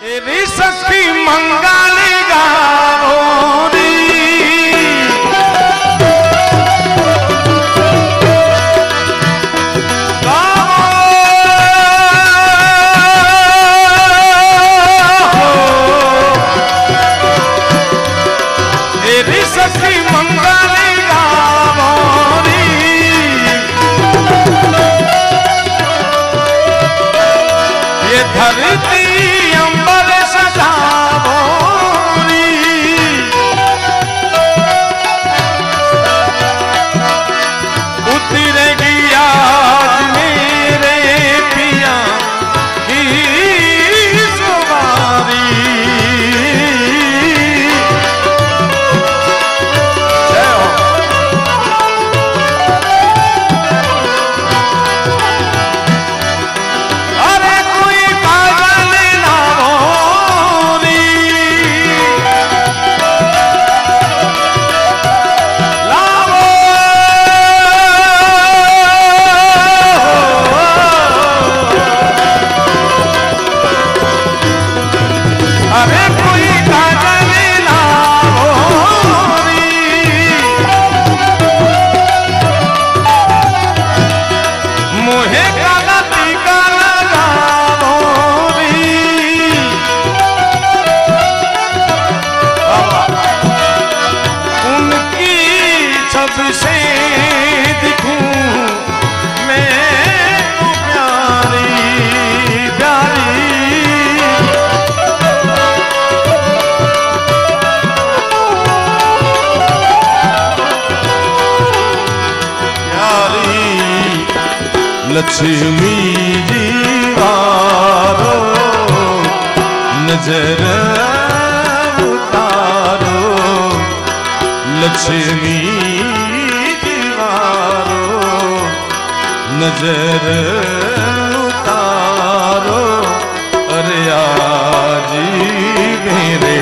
तेरी शक्ति मंगाने गावोरी लक्ष्मी दीवारो नजर उतारो लक्ष्मी दीवारो नजर उतारो अरे आज मेरे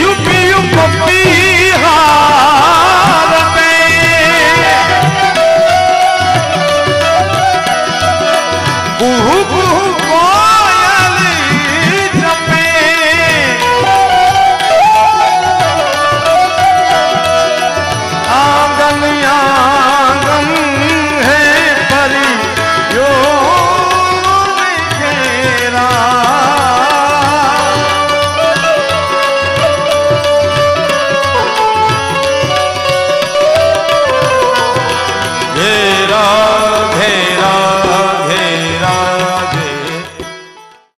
you be